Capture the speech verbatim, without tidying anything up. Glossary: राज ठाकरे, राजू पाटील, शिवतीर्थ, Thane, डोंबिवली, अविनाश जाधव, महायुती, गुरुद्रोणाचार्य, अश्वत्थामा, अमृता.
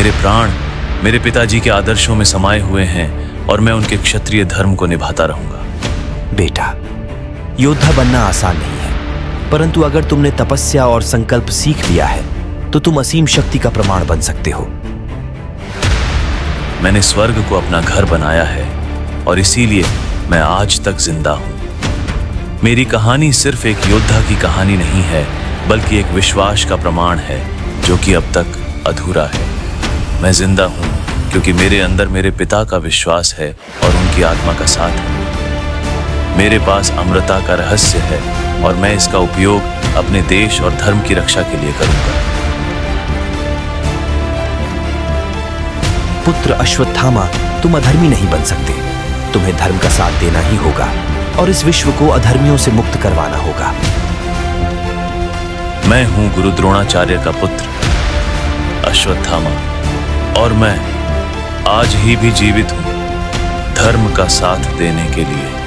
मेरे प्राण मेरे पिताजी के आदर्शों में समाये हुए हैं और मैं उनके क्षत्रिय धर्म को निभाता रहूंगा। बेटा, योद्धा बनना आसान नहीं है, परंतु अगर तुमने तपस्या और संकल्प सीख लिया है तो तुम असीम शक्ति का प्रमाण बन सकते हो। मैंने स्वर्ग को अपना घर बनाया है और इसीलिए मैं आज तक जिंदा हूं। मेरी कहानी सिर्फ एक योद्धा की कहानी नहीं है, बल्कि एक विश्वास का प्रमाण है जो कि अब तक अधूरा है। मैं जिंदा हूं क्योंकि मेरे अंदर मेरे पिता का विश्वास है और उनकी आत्मा का साथ है। मेरे पास अमृता का रहस्य है और मैं इसका उपयोग अपने देश और धर्म की रक्षा के लिए करूंगा। पुत्र अश्वत्थामा, तुम अधर्मी नहीं बन सकते। तुम्हें धर्म का साथ देना ही होगा और इस विश्व को अधर्मियों से मुक्त करवाना होगा। मैं हूं गुरुद्रोणाचार्य का पुत्र अश्वत्थामा और मैं आज ही भी जीवित हूं धर्म का साथ देने के लिए।